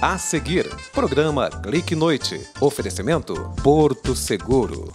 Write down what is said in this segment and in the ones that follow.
A seguir, programa Clique Noite. Oferecimento Porto Seguro.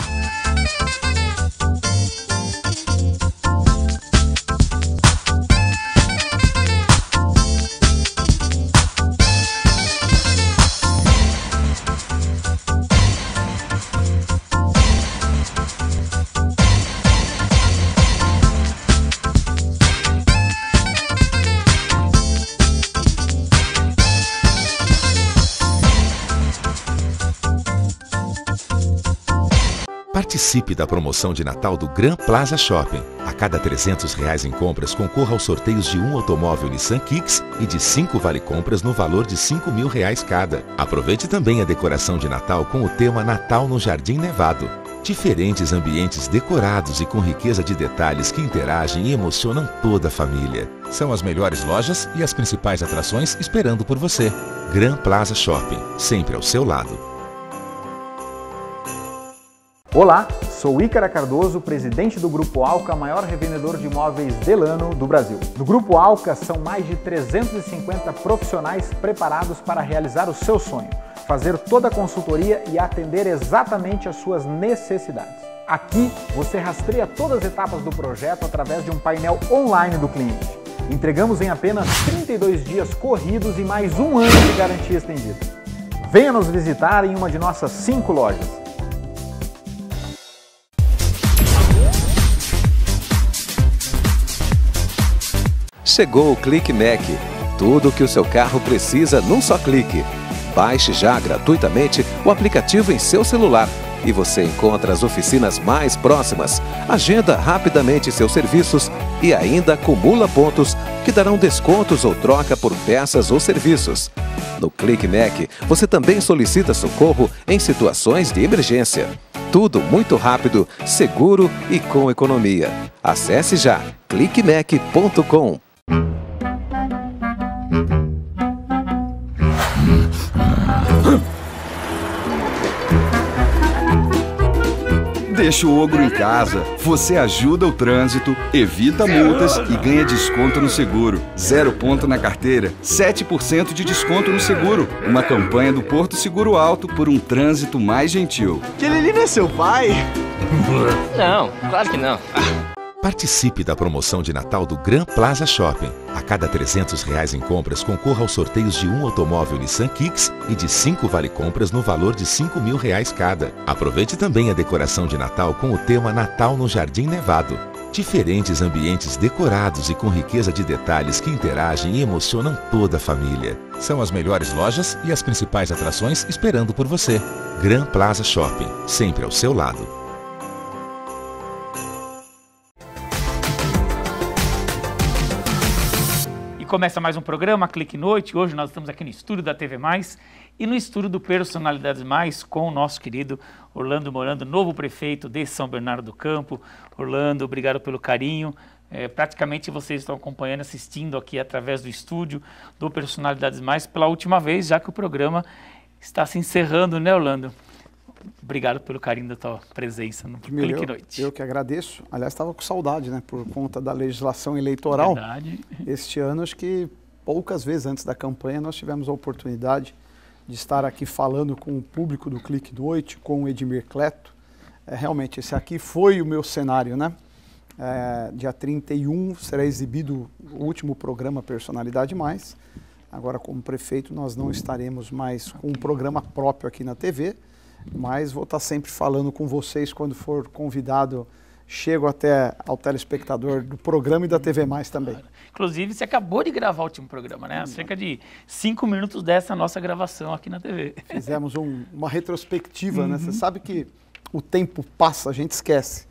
Participe da promoção de Natal do Grand Plaza Shopping. A cada R$300 em compras, concorra aos sorteios de um automóvel Nissan Kicks e de 5 vale-compras no valor de R$5.000 cada. Aproveite também a decoração de Natal com o tema Natal no Jardim Nevado. Diferentes ambientes decorados e com riqueza de detalhes que interagem e emocionam toda a família. São as melhores lojas e as principais atrações esperando por você. Grand Plaza Shopping, sempre ao seu lado. Olá, sou Ícaro Cardoso, presidente do Grupo Alca, maior revendedor de imóveis delano do Brasil. No Grupo Alca são mais de 350 profissionais preparados para realizar o seu sonho, fazer toda a consultoria e atender exatamente às suas necessidades. Aqui você rastreia todas as etapas do projeto através de um painel online do cliente. Entregamos em apenas 32 dias corridos e mais um ano de garantia estendida. Venha nos visitar em uma de nossas 5 lojas. Chegou o ClickMec, tudo o que o seu carro precisa num só clique. Baixe já gratuitamente o aplicativo em seu celular e você encontra as oficinas mais próximas, agenda rapidamente seus serviços e ainda acumula pontos que darão descontos ou troca por peças ou serviços. No ClickMec, você também solicita socorro em situações de emergência. Tudo muito rápido, seguro e com economia. Acesse já clickmec.com. Deixa o ogro em casa, você ajuda o trânsito, evita multas e ganha desconto no seguro. 0 ponto na carteira, 7% de desconto no seguro. Uma campanha do Porto Seguro Auto por um trânsito mais gentil. Aquele ali não é seu pai? Não, claro que não. Participe da promoção de Natal do Grand Plaza Shopping. A cada R$300 em compras, concorra aos sorteios de um automóvel Nissan Kicks e de 5 vale-compras no valor de R$5.000 cada. Aproveite também a decoração de Natal com o tema Natal no Jardim Nevado. Diferentes ambientes decorados e com riqueza de detalhes que interagem e emocionam toda a família. São as melhores lojas e as principais atrações esperando por você. Grand Plaza Shopping, sempre ao seu lado. Começa mais um programa, Clique Noite. Hoje nós estamos aqui no estúdio da TV Mais e no estúdio do Personalidades Mais com o nosso querido Orlando Morando, novo prefeito de São Bernardo do Campo. Orlando, obrigado pelo carinho. Praticamente vocês estão acompanhando, assistindo aqui através do estúdio do Personalidades Mais pela última vez, já que o programa está se encerrando, né, Orlando? Obrigado pelo carinho da tua presença no Clique Noite. Eu que agradeço. Aliás, estava com saudade, né? Por conta da legislação eleitoral. Verdade. Este ano, acho que poucas vezes antes da campanha, nós tivemos a oportunidade de estar aqui falando com o público do Clique Noite, com o Edmir Cleto. Realmente, esse aqui foi o meu cenário, né? Dia 31 será exibido o último programa Personalidade Mais. Agora, como prefeito, nós não estaremos mais com um programa próprio aqui na TV, mas vou estar sempre falando com vocês quando for convidado. Chego até ao telespectador do programa e da TV Mais também. Inclusive, você acabou de gravar o último programa, né? Cerca de 5 minutos dessa nossa gravação aqui na TV. Fizemos uma retrospectiva, né? Você sabe que o tempo passa, a gente esquece.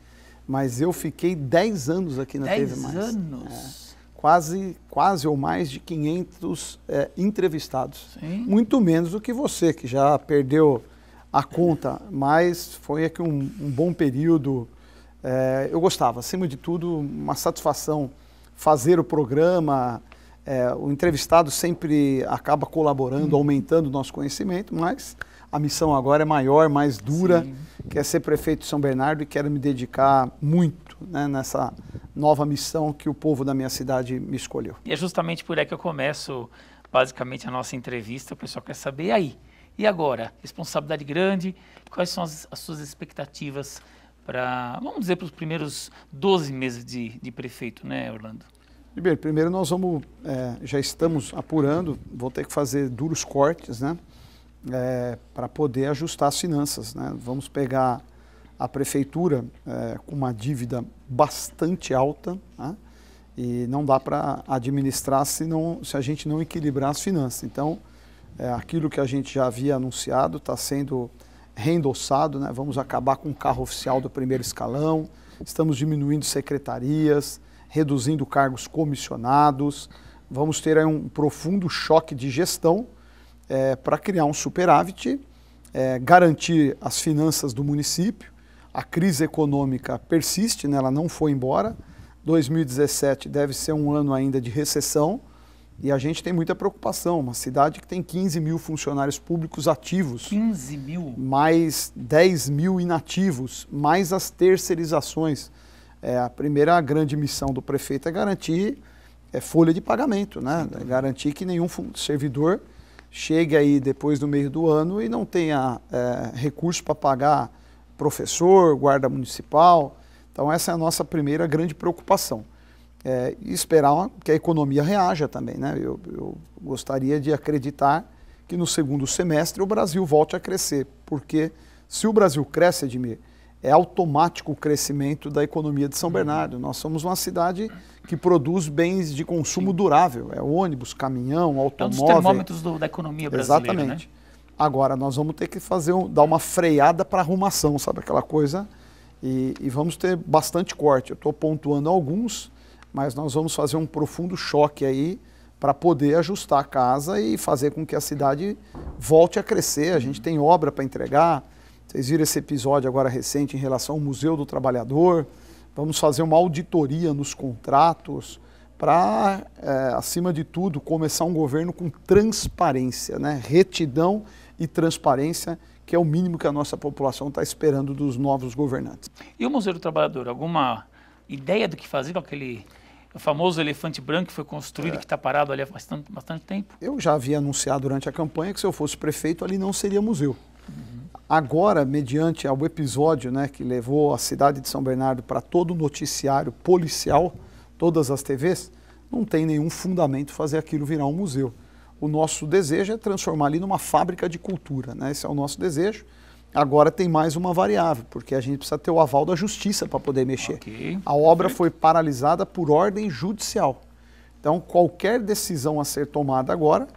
Mas eu fiquei 10 anos aqui na TV Mais. 10 anos? Quase ou mais de 500 entrevistados. Sim. Muito menos do que você, que já perdeu a conta, mas foi aqui um bom período. Eu gostava, acima de tudo, uma satisfação fazer o programa. O entrevistado sempre acaba colaborando, aumentando o nosso conhecimento, mas a missão agora é maior, mais dura, que é ser prefeito de São Bernardo, e quero me dedicar muito, né, nessa nova missão que o povo da minha cidade me escolheu. E é justamente por aí que eu começo basicamente a nossa entrevista, o pessoal quer saber, aí, e agora? Responsabilidade grande, quais são as suas expectativas para, vamos dizer, para os primeiros 12 meses de prefeito, né, Orlando? Ribeiro, primeiro nós vamos, já estamos apurando, vou ter que fazer duros cortes, né, para poder ajustar as finanças, né, vamos pegar a prefeitura com uma dívida bastante alta, né, e não dá para administrar se a gente não equilibrar as finanças, então aquilo que a gente já havia anunciado está sendo reendossado, né? Vamos acabar com o carro oficial do primeiro escalão, estamos diminuindo secretarias, reduzindo cargos comissionados, vamos ter aí um profundo choque de gestão para criar um superávit, garantir as finanças do município. A crise econômica persiste, né? Ela não foi embora, 2017 deve ser um ano ainda de recessão, e a gente tem muita preocupação, uma cidade que tem 15 mil funcionários públicos ativos. 15 mil? Mais 10 mil inativos, mais as terceirizações. A primeira grande missão do prefeito é garantir folha de pagamento, né? É garantir que nenhum servidor chegue aí depois do meio do ano e não tenha recurso para pagar professor, guarda municipal. Então essa é a nossa primeira grande preocupação. E esperar que a economia reaja também, né? Eu gostaria de acreditar que no segundo semestre o Brasil volte a crescer, porque se o Brasil cresce, Edmir, é automático o crescimento da economia de São Bernardo. Nós somos uma cidade que produz bens de consumo durável, ônibus, caminhão, automóvel. É um dos termômetros da economia brasileira. Exatamente. Né? Agora nós vamos ter que fazer dar uma freada para arrumação, sabe aquela coisa? E vamos ter bastante corte. Eu estou pontuando alguns, mas nós vamos fazer um profundo choque aí para poder ajustar a casa e fazer com que a cidade volte a crescer. A gente tem obra para entregar. Vocês viram esse episódio agora recente em relação ao Museu do Trabalhador. Vamos fazer uma auditoria nos contratos para, acima de tudo, começar um governo com transparência, né? Retidão e transparência, que é o mínimo que a nossa população está esperando dos novos governantes. E o Museu do Trabalhador, alguma ideia do que fazer com aquele... O famoso elefante branco que foi construído, que está parado ali há bastante tempo. Eu já havia anunciado durante a campanha que se eu fosse prefeito, ali não seria museu. Uhum. Agora, mediante ao episódio, né, que levou a cidade de São Bernardo para todo o noticiário policial, todas as TVs, não tem nenhum fundamento fazer aquilo virar um museu. O nosso desejo é transformar ali numa fábrica de cultura, né? Esse é o nosso desejo. Agora tem mais uma variável, porque a gente precisa ter o aval da justiça para poder mexer. Okay. A obra foi paralisada por ordem judicial. Então, qualquer decisão a ser tomada agora,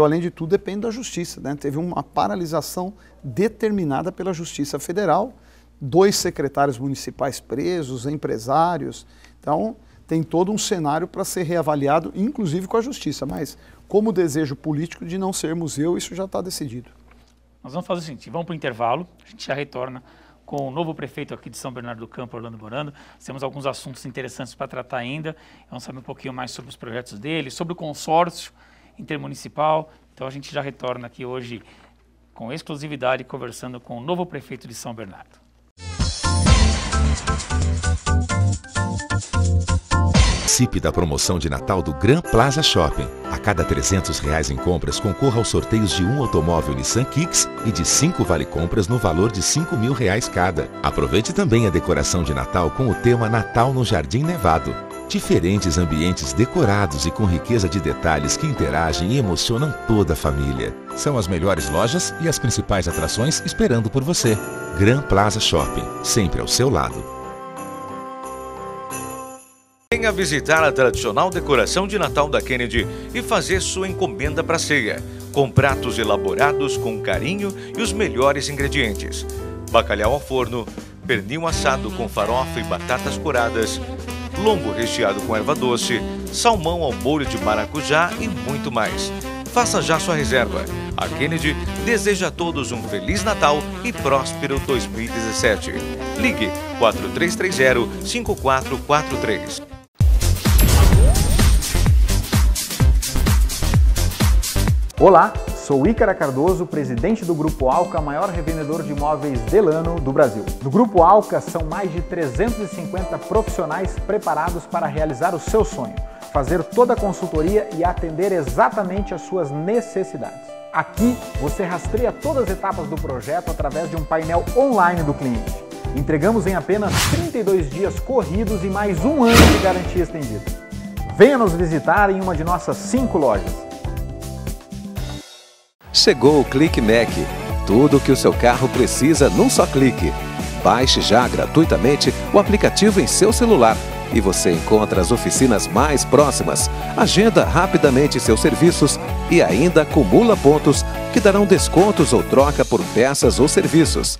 além de tudo, depende da justiça, né? Teve uma paralisação determinada pela Justiça Federal, 2 secretários municipais presos, empresários. Então, tem todo um cenário para ser reavaliado, inclusive com a justiça. Mas, como desejo político de não ser museu, isso já está decidido. Nós vamos fazer o seguinte, vamos para o intervalo, a gente já retorna com o novo prefeito aqui de São Bernardo do Campo, Orlando Morando. Temos alguns assuntos interessantes para tratar ainda, vamos saber um pouquinho mais sobre os projetos dele, sobre o consórcio intermunicipal. Então a gente já retorna aqui hoje com exclusividade, conversando com o novo prefeito de São Bernardo. Participe da promoção de Natal do Grand Plaza Shopping. A cada R$300 em compras, concorra aos sorteios de um automóvel Nissan Kicks e de 5 vale-compras no valor de R$5.000 cada. Aproveite também a decoração de Natal com o tema Natal no Jardim Nevado. Diferentes ambientes decorados e com riqueza de detalhes que interagem e emocionam toda a família. São as melhores lojas e as principais atrações esperando por você. Grand Plaza Shopping, sempre ao seu lado. Venha visitar a tradicional decoração de Natal da Kennedy e fazer sua encomenda para a ceia, com pratos elaborados com carinho e os melhores ingredientes. Bacalhau ao forno, pernil assado com farofa e batatas curadas, lombo recheado com erva doce, salmão ao molho de maracujá e muito mais. Faça já sua reserva. A Kennedy deseja a todos um Feliz Natal e próspero 2017. Ligue 4330-5443. Olá, sou Ícaro Cardoso, presidente do Grupo Alca, maior revendedor de imóveis de lano do Brasil. No Grupo Alca são mais de 350 profissionais preparados para realizar o seu sonho. fazer toda a consultoria e atender exatamente às suas necessidades. Aqui, você rastreia todas as etapas do projeto através de um painel online do cliente. Entregamos em apenas 32 dias corridos e mais um ano de garantia estendida. Venha nos visitar em uma de nossas 5 lojas. Chegou o ClickMec. Tudo o que o seu carro precisa num só clique. Baixe já gratuitamente o aplicativo em seu celular e você encontra as oficinas mais próximas, agenda rapidamente seus serviços e ainda acumula pontos que darão descontos ou troca por peças ou serviços.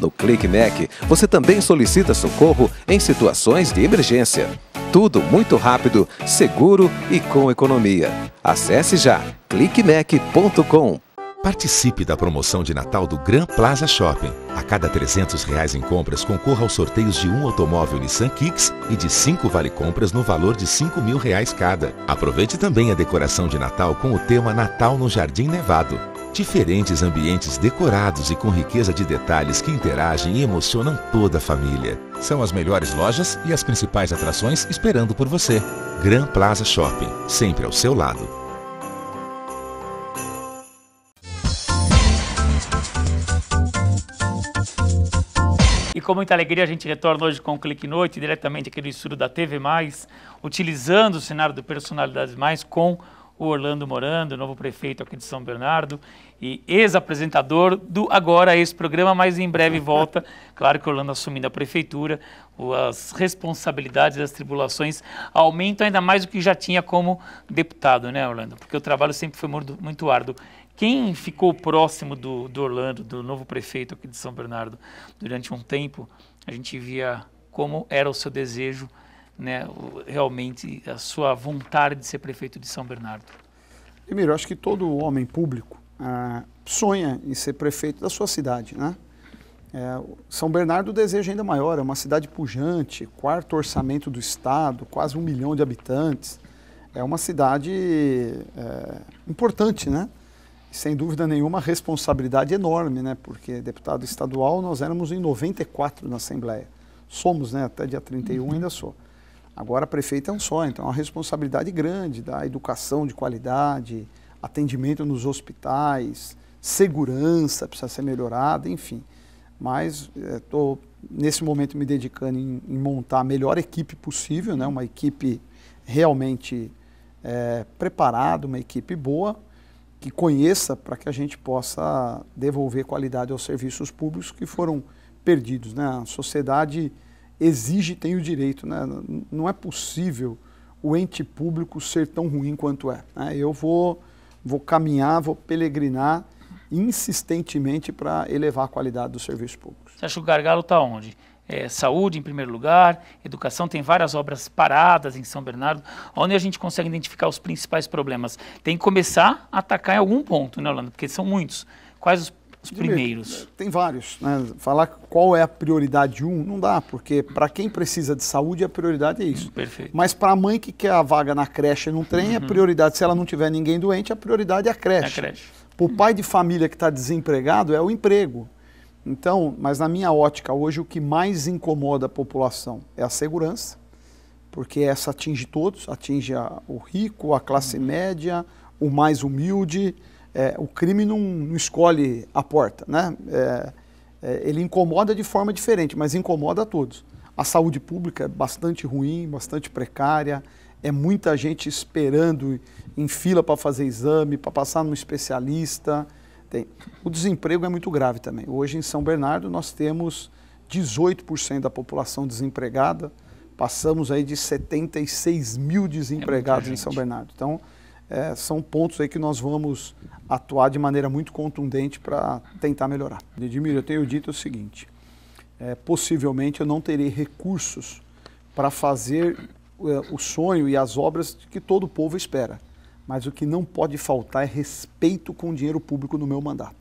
No ClickMec, você também solicita socorro em situações de emergência. Tudo muito rápido, seguro e com economia. Acesse já clickmec.com. Participe da promoção de Natal do Grand Plaza Shopping. A cada R$300 em compras, concorra aos sorteios de um automóvel Nissan Kicks e de 5 vale-compras no valor de R$5.000 cada. Aproveite também a decoração de Natal com o tema Natal no Jardim Nevado. Diferentes ambientes decorados e com riqueza de detalhes que interagem e emocionam toda a família. São as melhores lojas e as principais atrações esperando por você. Grand Plaza Shopping, sempre ao seu lado. E com muita alegria a gente retorna hoje com o Click Noite, diretamente aqui do estúdio da TV+, utilizando o cenário do Personalidades Mais com o Orlando Morando, novo prefeito aqui de São Bernardo e ex-apresentador do agora ex-programa, mas em breve volta, claro que o Orlando assumindo a prefeitura, as responsabilidades e as tribulações aumentam ainda mais do que já tinha como deputado, né, Orlando? Porque o trabalho sempre foi muito árduo. Quem ficou próximo do Orlando, do novo prefeito aqui de São Bernardo, durante um tempo, a gente via como era o seu desejo, né, realmente a sua vontade de ser prefeito de São Bernardo. Edmir, eu acho que todo homem público sonha em ser prefeito da sua cidade, né? São Bernardo, o desejo ainda maior, é uma cidade pujante, quarto orçamento do estado, quase 1 milhão de habitantes. É uma cidade importante, né? Sem dúvida nenhuma, responsabilidade enorme, né? Porque deputado estadual nós éramos em 94 na Assembleia. Somos, né? Até dia 31 ainda sou. Agora prefeito é um só, então é uma responsabilidade grande da educação de qualidade, atendimento nos hospitais, segurança precisa ser melhorada, enfim. Mas estou, nesse momento, me dedicando em montar a melhor equipe possível, né? Uma equipe realmente preparada, uma equipe boa, que conheça para que a gente possa devolver qualidade aos serviços públicos que foram perdidos, né? A sociedade exige e tem o direito, né? Não é possível o ente público ser tão ruim quanto é, né? Eu vou caminhar, vou peregrinar insistentemente para elevar a qualidade dos serviços públicos. Você acha que o gargalo está onde? Saúde em primeiro lugar, educação, tem várias obras paradas em São Bernardo, onde a gente consegue identificar os principais problemas. Tem que começar a atacar em algum ponto, né, Orlando? Porque são muitos. Quais os primeiros? Tem vários, né? Falar qual é a prioridade não dá, porque para quem precisa de saúde, a prioridade é isso. Perfeito. Mas para a mãe que quer a vaga na creche e não tem, a prioridade, se ela não tiver ninguém doente, a prioridade é a creche. Para o pai de família que está desempregado, é o emprego. Então, mas na minha ótica hoje o que mais incomoda a população é a segurança, porque essa atinge todos, atinge o rico, a classe média, o mais humilde, o crime não escolhe a porta, né? Ele incomoda de forma diferente, mas incomoda a todos. A saúde pública é bastante ruim, bastante precária, é muita gente esperando em fila para fazer exame, para passar num especialista. O desemprego é muito grave também. Hoje em São Bernardo nós temos 18% da população desempregada, passamos aí de 76 mil desempregados em São Bernardo. Então são pontos aí que nós vamos atuar de maneira muito contundente para tentar melhorar. Edmir, eu tenho dito o seguinte, possivelmente eu não terei recursos para fazer o sonho e as obras que todo o povo espera. Mas o que não pode faltar é respeito com o dinheiro público no meu mandato.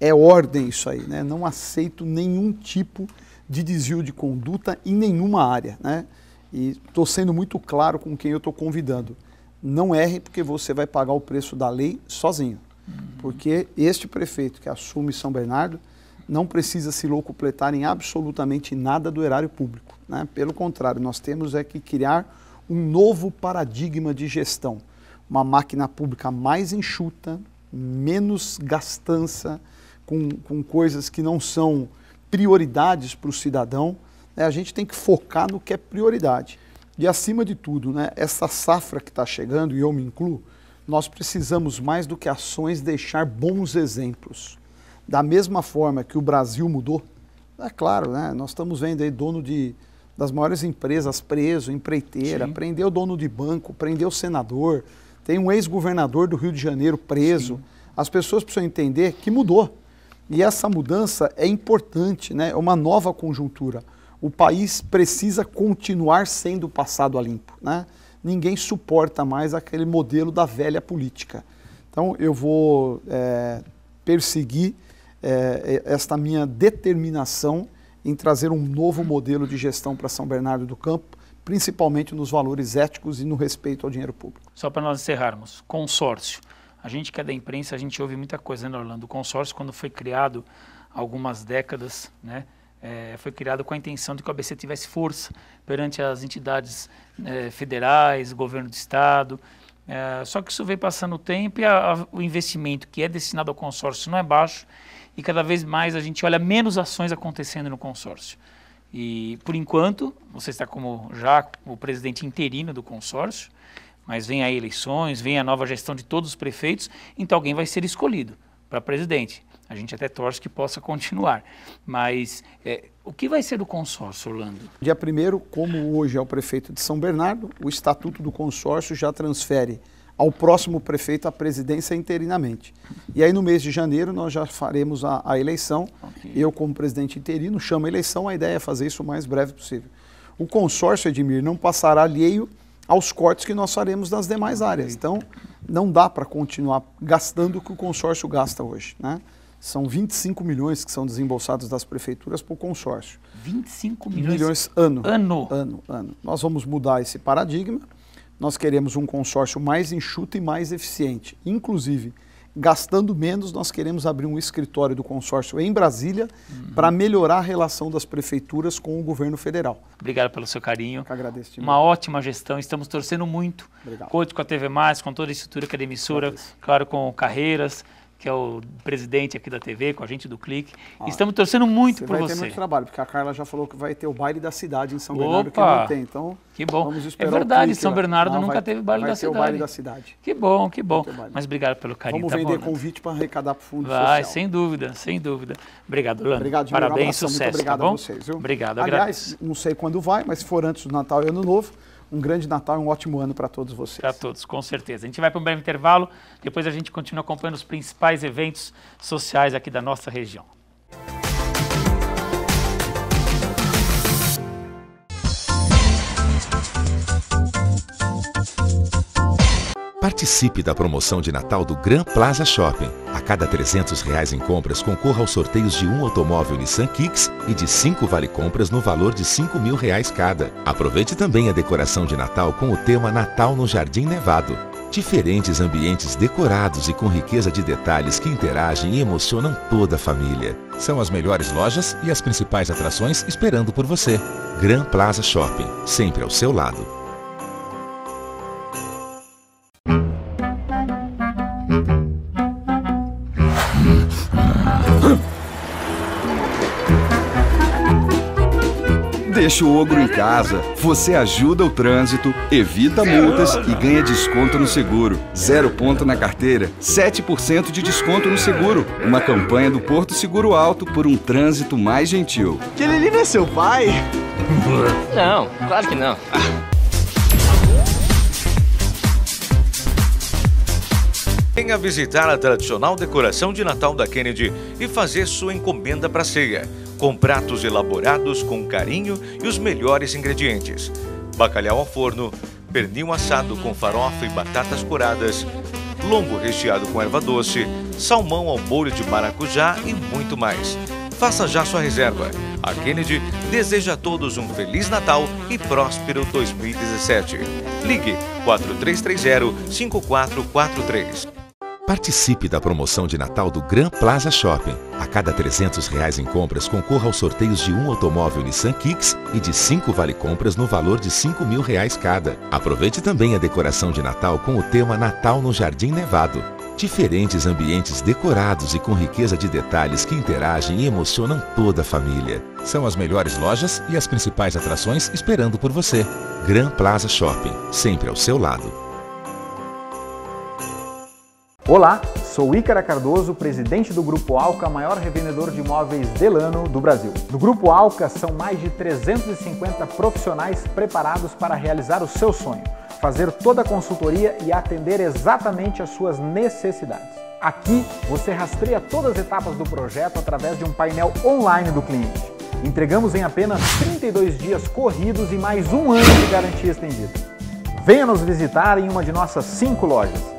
É ordem isso aí, né? Não aceito nenhum tipo de desvio de conduta em nenhuma área, né? E estou sendo muito claro com quem eu estou convidando. Não erre, porque você vai pagar o preço da lei sozinho. Porque este prefeito que assume São Bernardo não precisa se locupletar em absolutamente nada do erário público, né? Pelo contrário, nós temos que criar um novo paradigma de gestão. Uma máquina pública mais enxuta, menos gastança, com coisas que não são prioridades para o cidadão. Né? A gente tem que focar no que é prioridade. E, acima de tudo, né, essa safra que está chegando, e eu me incluo, nós precisamos, mais do que ações, deixar bons exemplos. Da mesma forma que o Brasil mudou, é claro, né, nós estamos vendo aí dono das maiores empresas preso, empreiteira, Sim. prendeu dono de banco, prendeu senador, tem um ex-governador do Rio de Janeiro preso. Sim. As pessoas precisam entender que mudou. E essa mudança é importante, né, é uma nova conjuntura. O país precisa continuar sendo passado a limpo, né? Ninguém suporta mais aquele modelo da velha política. Então, eu vou perseguir esta minha determinação em trazer um novo modelo de gestão para São Bernardo do Campo, principalmente nos valores éticos e no respeito ao dinheiro público. Só para nós encerrarmos, consórcio. A gente que é da imprensa, a gente ouve muita coisa, né, Orlando? O consórcio, quando foi criado há algumas décadas, né, foi criado com a intenção de que o ABC tivesse força perante as entidades federais, governo do estado. Só que isso veio passando o tempo e o investimento que é destinado ao consórcio não é baixo e cada vez mais a gente olha menos ações acontecendo no consórcio. E, por enquanto, você está já como presidente interino do consórcio, mas vem aí eleições, vem a nova gestão de todos os prefeitos, então alguém vai ser escolhido para presidente. A gente até torce que possa continuar, mas o que vai ser do consórcio, Orlando? Dia 1º, como hoje é o prefeito de São Bernardo, o estatuto do consórcio já transfere ao próximo prefeito a presidência interinamente. E aí no mês de janeiro nós já faremos a eleição, okay. Eu como presidente interino chamo a eleição, a ideia é fazer isso o mais breve possível. O consórcio, Edmir, não passará alheio aos cortes que nós faremos nas demais áreas. Então, não dá para continuar gastando o que o consórcio gasta hoje, né? São 25 milhões que são desembolsados das prefeituras para o consórcio. 25 milhões ano. Ano. Nós vamos mudar esse paradigma. Nós queremos um consórcio mais enxuto e mais eficiente. Inclusive, gastando menos, nós queremos abrir um escritório do consórcio em Brasília para melhorar a relação das prefeituras com o governo federal. Obrigado pelo seu carinho. Eu que agradeço. Uma ótima gestão. Estamos torcendo muito. Obrigado. Conto com a TV+, com toda a estrutura que é da emissora, claro, com Carreiras, que é o presidente aqui da TV, com a gente do Clique. Estamos torcendo muito por você. Vai ter muito trabalho, porque a Carla já falou que vai ter o baile da cidade em São Bernardo, que não tem. Então, que bom. Vamos esperar. É verdade, São Bernardo nunca teve baile da cidade. Vai ter o baile da cidade. Que bom, que bom. Mas obrigado pelo carinho. Vamos vender convite para arrecadar para o fundo social. Vai, sem dúvida, sem dúvida. Obrigado, Orlando. Obrigado, Gilberto. Parabéns, sucesso. Muito obrigado a vocês, viu? Obrigado, agradeço. Aliás, não sei quando vai, mas se for antes do Natal e Ano Novo, um grande Natal e um ótimo ano para todos vocês. Para todos, com certeza. A gente vai para um breve intervalo, depois a gente continua acompanhando os principais eventos sociais aqui da nossa região. Participe da promoção de Natal do Grand Plaza Shopping. A cada R$300 em compras, concorra aos sorteios de um automóvel Nissan Kicks e de 5 vale-compras no valor de R$5.000 cada. Aproveite também a decoração de Natal com o tema Natal no Jardim Nevado. Diferentes ambientes decorados e com riqueza de detalhes que interagem e emocionam toda a família. São as melhores lojas e as principais atrações esperando por você. Grand Plaza Shopping, sempre ao seu lado. Deixa o ogro em casa, você ajuda o trânsito, evita multas e ganha desconto no seguro. 0 ponto na carteira, 7% de desconto no seguro. Uma campanha do Porto Seguro Auto por um trânsito mais gentil. Aquele ali não é seu pai? Não, claro que não. Venha visitar a tradicional decoração de Natal da Kennedy e fazer sua encomenda para a ceia, com pratos elaborados com carinho e os melhores ingredientes. Bacalhau ao forno, pernil assado com farofa e batatas coradas, lombo recheado com erva doce, salmão ao molho de maracujá e muito mais. Faça já sua reserva. A Kennedy deseja a todos um Feliz Natal e próspero 2017. Ligue 4330-5443. Participe da promoção de Natal do Grand Plaza Shopping. A cada R$300 em compras, concorra aos sorteios de um automóvel Nissan Kicks e de 5 vale-compras no valor de R$5.000 cada. Aproveite também a decoração de Natal com o tema Natal no Jardim Nevado. Diferentes ambientes decorados e com riqueza de detalhes que interagem e emocionam toda a família. São as melhores lojas e as principais atrações esperando por você. Grand Plaza Shopping, sempre ao seu lado. Olá, sou Ícaro Cardoso, presidente do Grupo Alca, maior revendedor de imóveis delano do Brasil. No Grupo Alca são mais de 350 profissionais preparados para realizar o seu sonho, fazer toda a consultoria e atender exatamente às suas necessidades. Aqui, você rastreia todas as etapas do projeto através de um painel online do cliente. Entregamos em apenas 32 dias corridos e mais um ano de garantia estendida. Venha nos visitar em uma de nossas 5 lojas.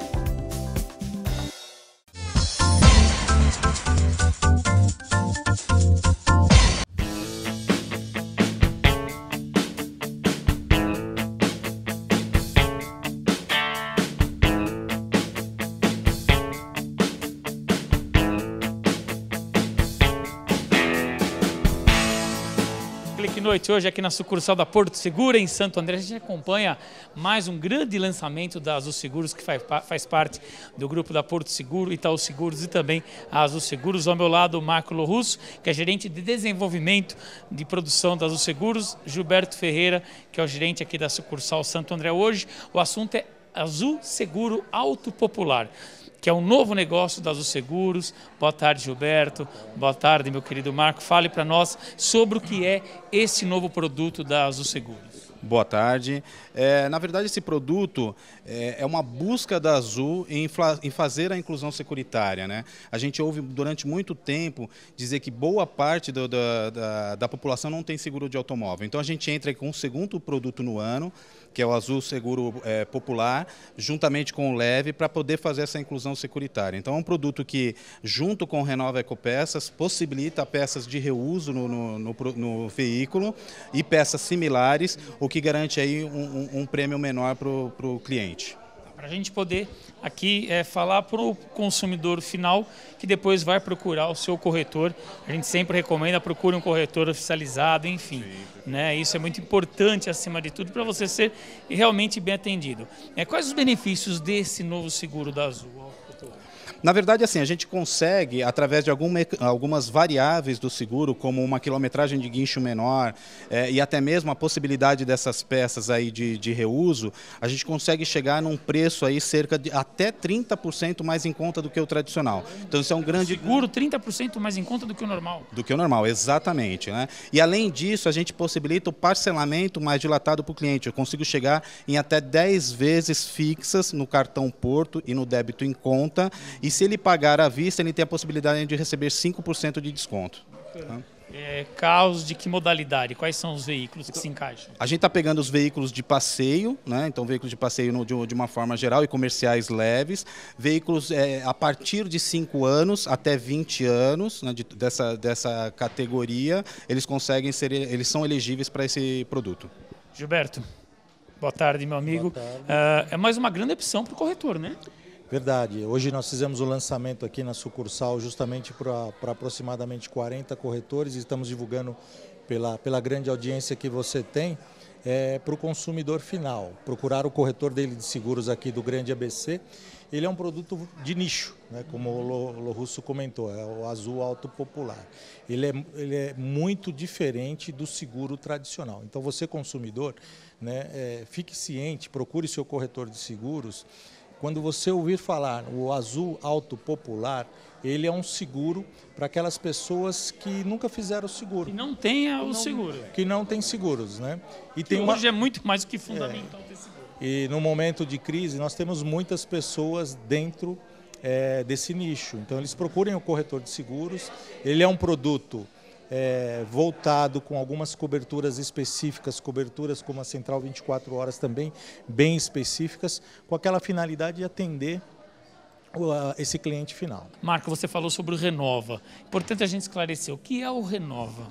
Click Noite hoje aqui na sucursal da Porto Seguro, em Santo André. A gente acompanha mais um grande lançamento da Azul Seguros, que faz parte do grupo da Porto Seguro, Itaú Seguros e também a Azul Seguros. Ao meu lado, o Marco Lo Russo, que é gerente de desenvolvimento de produção da Azul Seguros, Gilberto Ferreira, que é o gerente aqui da sucursal Santo André. Hoje o assunto é Azul Seguro Auto Popular, que é um novo negócio da Azul Seguros. Boa tarde, Gilberto. Boa tarde, meu querido Marco. Fale para nós sobre o que é esse novo produto da Azul Seguros. Boa tarde. Na verdade, esse produto é uma busca da Azul em fazer a inclusão securitária, né? A gente ouve durante muito tempo dizer que boa parte da população não tem seguro de automóvel. Então, a gente entra com o segundo produto no ano, que é o Azul Seguro Popular, juntamente com o Leve, para poder fazer essa inclusão securitária. Então, é um produto que, junto com o Renova Ecopeças, possibilita peças de reuso no veículo e peças similares, o que garante aí um prêmio menor para o cliente. Para a gente poder aqui falar para o consumidor final, que depois vai procurar o seu corretor. A gente sempre recomenda, procure um corretor oficializado, enfim. Né? Isso é muito importante, acima de tudo, para você ser realmente bem atendido. Quais os benefícios desse novo seguro da Azul? Na verdade, assim, a gente consegue, através de algumas variáveis do seguro, como uma quilometragem de guincho menor e até mesmo a possibilidade dessas peças aí de reuso, a gente consegue chegar num preço aí cerca de até 30% mais em conta do que o tradicional. Então, isso é um grande... Seguro 30% mais em conta do que o normal. Do que o normal, exatamente, né? E, além disso, a gente possibilita o parcelamento mais dilatado para o cliente. Eu consigo chegar em até 10 vezes fixas no cartão Porto e no débito em conta. E se ele pagar à vista, ele tem a possibilidade de receber 5% de desconto. Tá? Carros de que modalidade? Quais são os veículos que se encaixam? A gente está pegando os veículos de passeio, né? Então, veículos de passeio de uma forma geral e comerciais leves, veículos a partir de 5 anos até 20 anos, né? dessa categoria, eles conseguem eles são elegíveis para esse produto. Gilberto, boa tarde, meu amigo. Tarde. É mais uma grande opção para o corretor, né? Verdade. Hoje nós fizemos o lançamento aqui na sucursal justamente para aproximadamente 40 corretores e estamos divulgando pela grande audiência que você tem para o consumidor final. Procurar o corretor dele de seguros aqui do Grande ABC. Ele é um produto de nicho, né, como o Lo Russo comentou, é o Azul Auto Popular. Ele é muito diferente do seguro tradicional. Então você, consumidor, né, fique ciente, procure seu corretor de seguros. Quando você ouvir falar o Azul Auto Popular, ele é um seguro para aquelas pessoas que nunca fizeram o seguro. Que não tenha o seguro. Que não tem seguros, né? E tem hoje é muito mais do que fundamental ter seguro. E no momento de crise, nós temos muitas pessoas dentro desse nicho. Então, eles procurem o corretor de seguros. Ele é um produto voltado com algumas coberturas específicas, coberturas como a Central 24 Horas também, bem específicas, com aquela finalidade de atender esse cliente final. Marco, você falou sobre o Renova. Importante a gente esclarecer, o que é o Renova?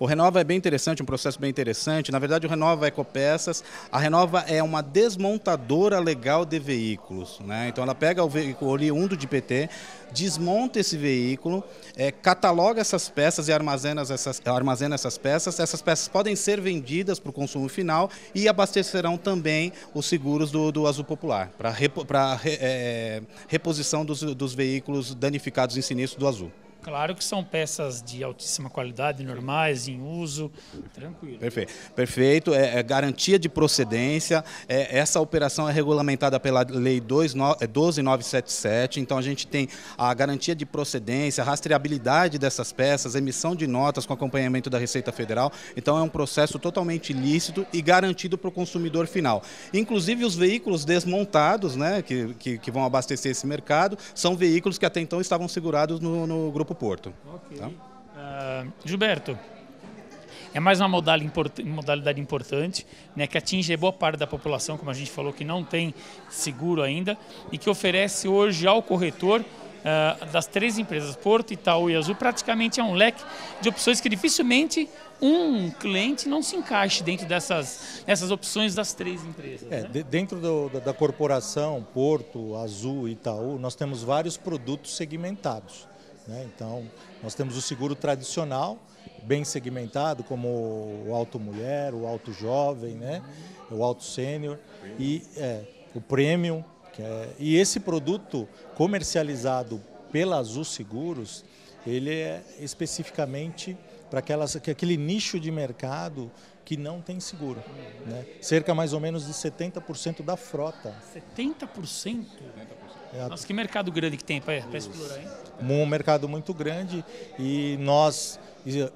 O Renova é bem interessante, um processo bem interessante. Na verdade, o Renova Ecopeças, a Renova é uma desmontadora legal de veículos, né? Então, ela pega o veículo oriundo de PT, desmonta esse veículo, cataloga essas peças e armazena essas peças. Essas peças podem ser vendidas para o consumo final e abastecerão também os seguros do Azul Popular, para reposição dos veículos danificados em sinistro do Azul. Claro que são peças de altíssima qualidade, normais, em uso, tranquilo. Perfeito. É garantia de procedência. Essa operação é regulamentada pela Lei 12.977, então a gente tem a garantia de procedência, a rastreabilidade dessas peças, emissão de notas com acompanhamento da Receita Federal. Então é um processo totalmente lícito e garantido para o consumidor final. Inclusive os veículos desmontados, né, que vão abastecer esse mercado, são veículos que até então estavam segurados no Grupo Porto. Okay. Tá? Gilberto, é mais uma modalidade importante, né, que atinge boa parte da população, como a gente falou, que não tem seguro ainda, e que oferece hoje ao corretor das três empresas, Porto, Itaú e Azul, praticamente é um leque de opções que dificilmente um cliente não se encaixe dentro dessas opções das três empresas. Né? Dentro da corporação Porto, Azul e Itaú, nós temos vários produtos segmentados. Então, nós temos o seguro tradicional, bem segmentado, como o auto mulher, o auto jovem, né? O auto sênior e o premium. E esse produto comercializado pela Azul Seguros, ele é especificamente para aquele nicho de mercado que não tem seguro, né? Cerca mais ou menos de 70% da frota. 70%? Nossa, que mercado grande que tem para explorar, hein? Um mercado muito grande, e nós,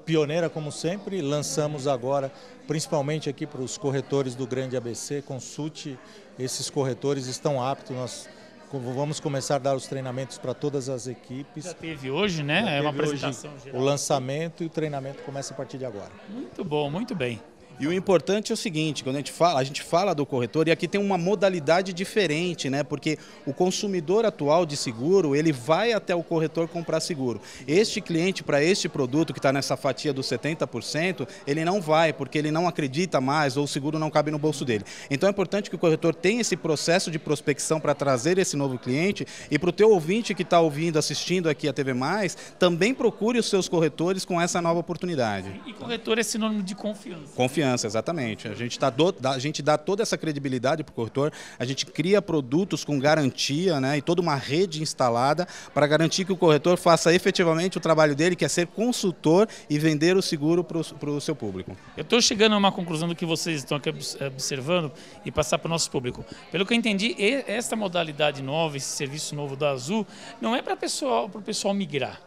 pioneira como sempre, lançamos agora, principalmente aqui para os corretores do Grande ABC, consulte, esses corretores estão aptos, nós vamos começar a dar os treinamentos para todas as equipes. Já teve hoje, né? É uma apresentação geral. O lançamento e o treinamento começa a partir de agora. Muito bom, muito bem. E o importante é o seguinte, quando a gente fala do corretor, e aqui tem uma modalidade diferente, né? Porque o consumidor atual de seguro, ele vai até o corretor comprar seguro. Este cliente, para este produto que está nessa fatia dos 70%, ele não vai, porque ele não acredita mais, ou o seguro não cabe no bolso dele. Então é importante que o corretor tenha esse processo de prospecção para trazer esse novo cliente, e para o teu ouvinte que está ouvindo, assistindo aqui a TV+, também procure os seus corretores com essa nova oportunidade. E corretor é sinônimo de confiança. Confiança, exatamente. A gente dá toda essa credibilidade para o corretor, a gente cria produtos com garantia, né, e toda uma rede instalada para garantir que o corretor faça efetivamente o trabalho dele, que é ser consultor e vender o seguro para o seu público. Eu estou chegando a uma conclusão do que vocês estão aqui observando e passar para o nosso público. Pelo que eu entendi, essa modalidade nova, esse serviço novo da Azul, não é para o pessoal migrar.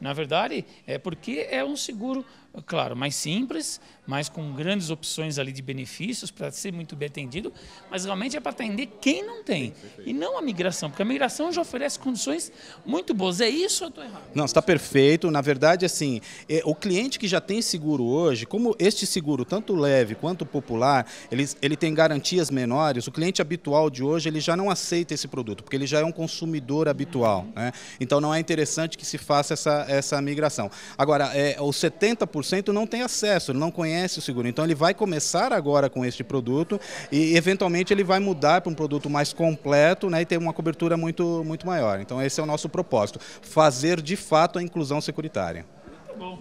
Na verdade, é porque é um seguro, claro, mais simples, mas com grandes opções ali de benefícios para ser muito bem atendido, mas realmente é para atender quem não tem. E não a migração, porque a migração já oferece condições muito boas. É isso ou eu estou errado? Não, está perfeito. Na verdade, assim, o cliente que já tem seguro hoje, como este seguro, tanto leve quanto popular, ele tem garantias menores, o cliente habitual de hoje, ele já não aceita esse produto, porque ele já é um consumidor habitual, né? Então não é interessante que se faça essa migração. Agora, os 70% não tem acesso, ele não conhece o seguro. Então ele vai começar agora com este produto e eventualmente ele vai mudar para um produto mais completo, né, e ter uma cobertura muito, muito maior. Então esse é o nosso propósito, fazer de fato a inclusão securitária. Muito bom.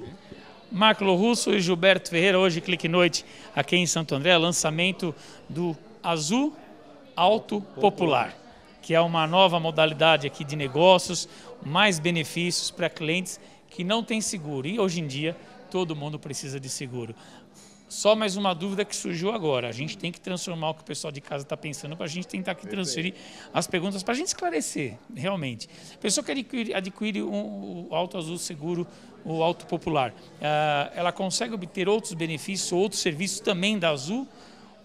Marco Lo Russo e Gilberto Ferreira, hoje Click Noite aqui em Santo André, lançamento do Azul Auto Popular, que é uma nova modalidade aqui de negócios, mais benefícios para clientes que não têm seguro. E hoje em dia, todo mundo precisa de seguro. Só mais uma dúvida que surgiu agora. A gente tem que transformar o que o pessoal de casa está pensando para a gente tentar aqui transferir as perguntas para a gente esclarecer, realmente. A pessoa que adquire o Auto Azul Seguro, o Auto Popular, ela consegue obter outros benefícios, outros serviços também da Azul?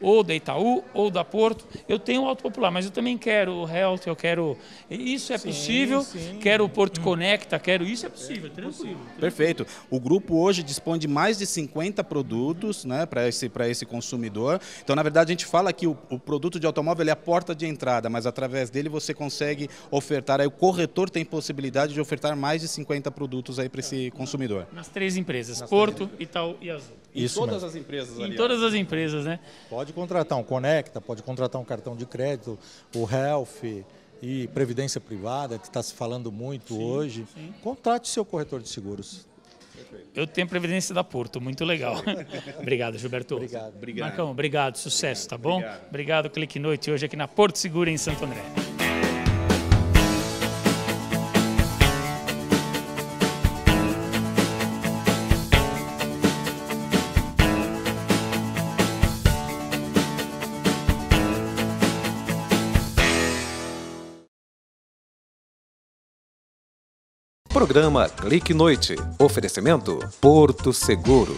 ou da Itaú, ou da Porto. Eu tenho o Auto Popular, mas eu também quero o Health, eu quero... Isso é possível, sim. Quero o Porto Conecta, quero... Isso é possível, tranquilo. Perfeito. O grupo hoje dispõe de mais de 50 produtos, né, para esse consumidor. Então, na verdade, a gente fala que o produto de automóvel é a porta de entrada, mas através dele você consegue ofertar, aí o corretor tem possibilidade de ofertar mais de 50 produtos aí para esse consumidor. Nas três empresas, Porto, Itaú e Azul. Isso, em todas as empresas, aliás. Em todas as empresas, né? Pode contratar um Conecta, pode contratar um cartão de crédito, o Health e Previdência Privada, que está se falando muito hoje. Sim. Contrate seu corretor de seguros. Eu tenho Previdência da Porto, muito legal. Obrigado, Gilberto. Obrigado. Marcão, obrigado, sucesso, tá bom? Obrigado, Clique Noite, hoje aqui na Porto Seguro, em Santo André. Programa Clique Noite. Oferecimento Porto Seguro.